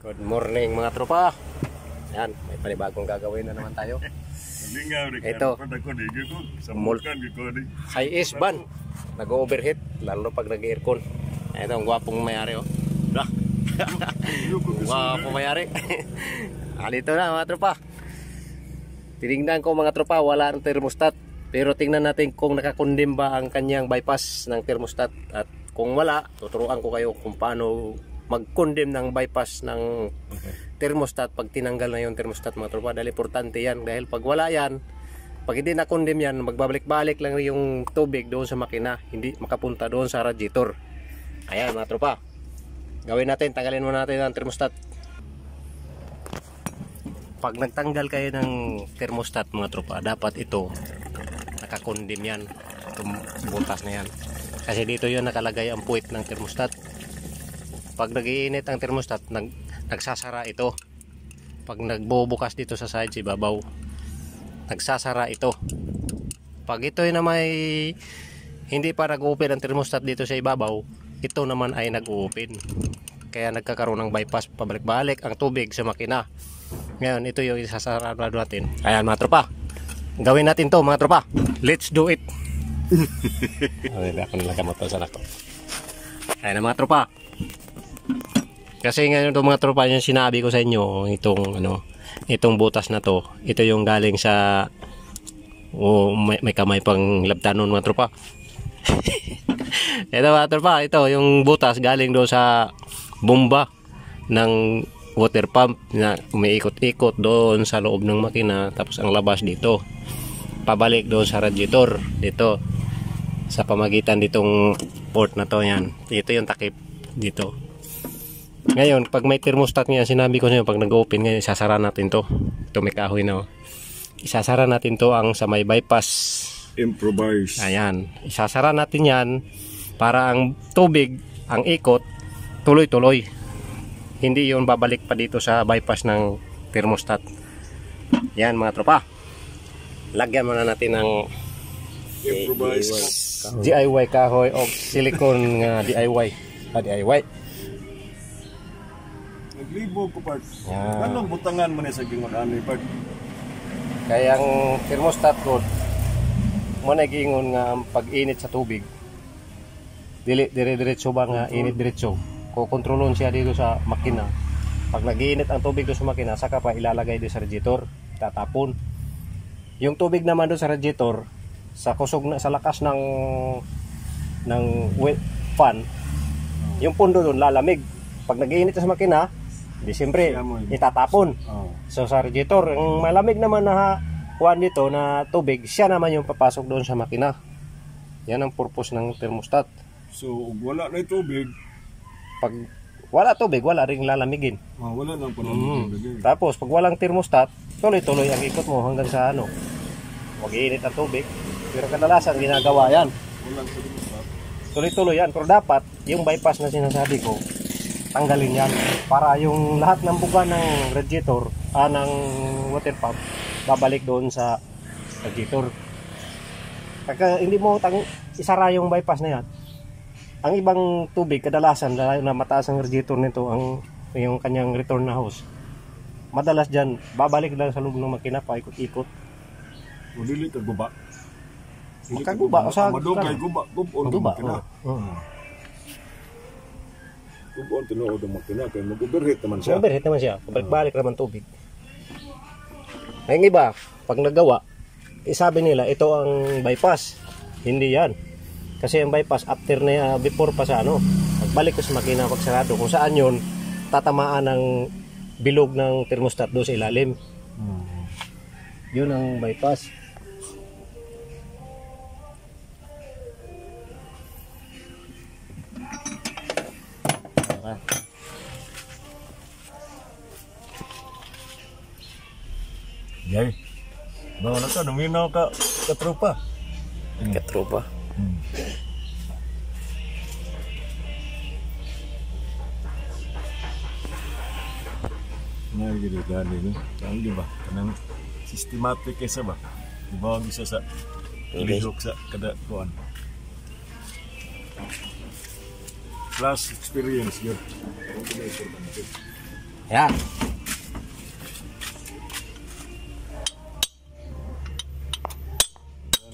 Good morning mga tropa. Yan, may panibagong gagawin na naman tayo. Ito, Hi Ace van. Nag-overheat, lalo pag nag-aircon. Ito, ang gwapong mayari oh. Gwapong mayari. Alito na mga tropa. Tinignan ko mga tropa, wala ang thermostat. Pero tingnan natin kung nakakondim ba ang kanyang bypass ng thermostat. At kung wala, tuturuan ko kayo kung paano mag-condemn ng bypass ng thermostat pag tinanggal na yung thermostat mga tropa. Dahil importante yan, dahil pag wala yan, pag hindi na-condemn yan, magbabalik-balik lang yung tubig doon sa makina, hindi makapunta doon sa radiator. Ayan mga tropa, gawin natin, tanggalin muna natin ang thermostat. Pag nagtanggal kayo ng thermostat mga tropa, dapat ito naka-condemn yan, butas na yan, kasi dito yun nakalagay ang puwit ng thermostat. Pag nag-iinit ang thermostat, nagsasara ito. Pag nagbubukas dito sa side, si babaw, nagsasara ito. Pag ito na may hindi pa nag-open ang thermostat dito sa ibabaw, ito naman ay nag-open. Kaya nagkakaroon ng bypass, pabalik-balik ang tubig sa makina. Ngayon, ito yung isasara natin. Ayan mga tropa, gawin natin to mga tropa. Let's do it. Ayan mga tropa. Kasi ngayon itong mga tropa, yung sinabi ko sa inyo, itong ano, itong butas na to, ito yung galing sa may kamay pang labdanon mga tropa. Ito mga tropa, ito yung butas galing doon sa bomba ng water pump na umiikot-ikot doon sa loob ng makina, tapos ang labas dito pabalik doon sa radiator dito sa pamagitan ditong port na to. Yan, ito yung takip dito. Ngayon, pag may thermostat niya, sinabi ko sa inyo, pag nag-open ngayon, isasara natin to. Ito may kahoy na. Isasara natin to ang sa may bypass. Improvise. Ayan. Isasara natin yan para ang tubig, ang ikot, tuloy-tuloy. Hindi yon babalik pa dito sa bypass ng thermostat. Yan mga tropa. Lagyan muna natin ng improvise DIY kahoy o silicone DIY. DIY. Naglibo ko part. Anong butangan mo na sa gingon ano part? Kaya ang thermostat ko mo na gingon nga pag-init sa tubig. Dili dire-diretso ba nga init diretso. Kokontrolon siya dito sa makina. Pag nag-iinit ang tubig do sa makina, saka pa ilalagay do sa radiator, tatapon. Yung tubig naman do sa radiator sa kusog na sa lakas ng fan, yung pundo doon lalamig. Pag nag-iinit sa makina, di siyempre itatapon. So sa radiator, ang malamig naman na kuwan dito na tubig, siya naman yung papasok doon sa makina. Yan ang purpose ng thermostat. So wala na tubig, pag wala tubig, wala ring lalamigin. Wala nang panlamigin. Tapos pag walang thermostat, tuloy-tuloy ang ikot mo hanggang sa ano, mag-iinit ang tubig. Pero kadalasan ginagawa yan, walang thermostat, tuloy-tuloy yan. Pero dapat yung bypass na sinasabi ko, tanggalin yan para yung lahat ng buga ng radiator ng water pump babalik doon sa radiator. Kaya hindi mo isara yung bypass na yan. Ang ibang tubig kadalasan na mataas ang radiator nito, ang yung kanyang return na hose, madalas dyan babalik lang sa loob ng makina, paikot-ikot. O dili kaguba, makaguba o sa guba. Kung tinuod ang makina, kaya mag-overheat naman siya. Mag-overheat naman siya, balik-balik naman tubig. Ngayon iba, pag nagawa, isabi nila, ito ang bypass. Hindi yan. Kasi ang bypass, after na, before pa sa ano, pagbalik ko sa makina, pagsarado, kung saan yun, tatamaan ng bilog ng thermostat doon sa ilalim. Yun ang bypass. Yay. Bawa na ka, naminaw ka katropa. Katropa. Nah, gini gani ni. Ang di ba? Kanang systematic kesa ba? Di ba bisa sa lihok sa kada kuan. Plus experience yun. Ayan.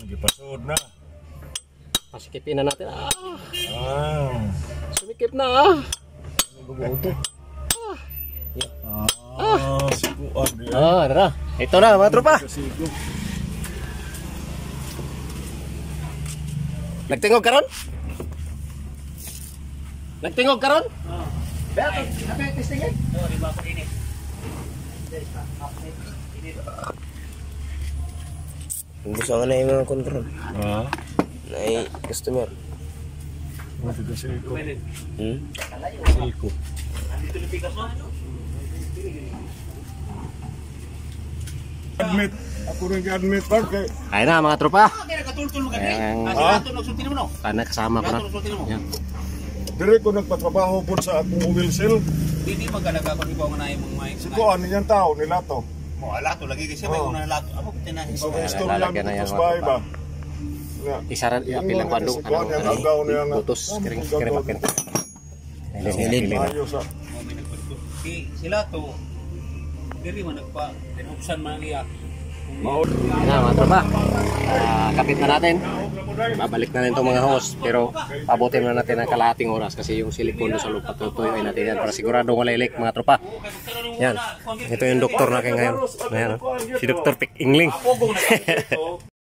Gipasod na. Pasikipin na natin. Sumikip na. Siguan din. Tara. Ito na mga tropa. Nagtingog karon? Nagtingog karon? Beto, natin testingin. Oh, di ba ko ini? Gusto nga na yung mga control na yung customer kasi ko kasi ko admit ako rin admit kaya na mga tropa kaya kasama pa diri ko nagpatrabaho po sa akong wheel seal hindi magkalaga ko ikaw nga na yung mga sikuan niyang tao nila to mo alato lagi kasi may una lato ako tinahin so lalagyan na yan ba isaran pilang kwadong ano putos kering kering pakin sila to diri man nagpa option man niya na mga tropa kapit na natin babalik na rin itong mga host pero abutin na natin ang kalahating oras kasi yung silikon doon sa lupa tutuyuin natin yan para sigurado malailik mga tropa yan ito yung doktor na kayo ngayon ayan, si Dr. Pickingling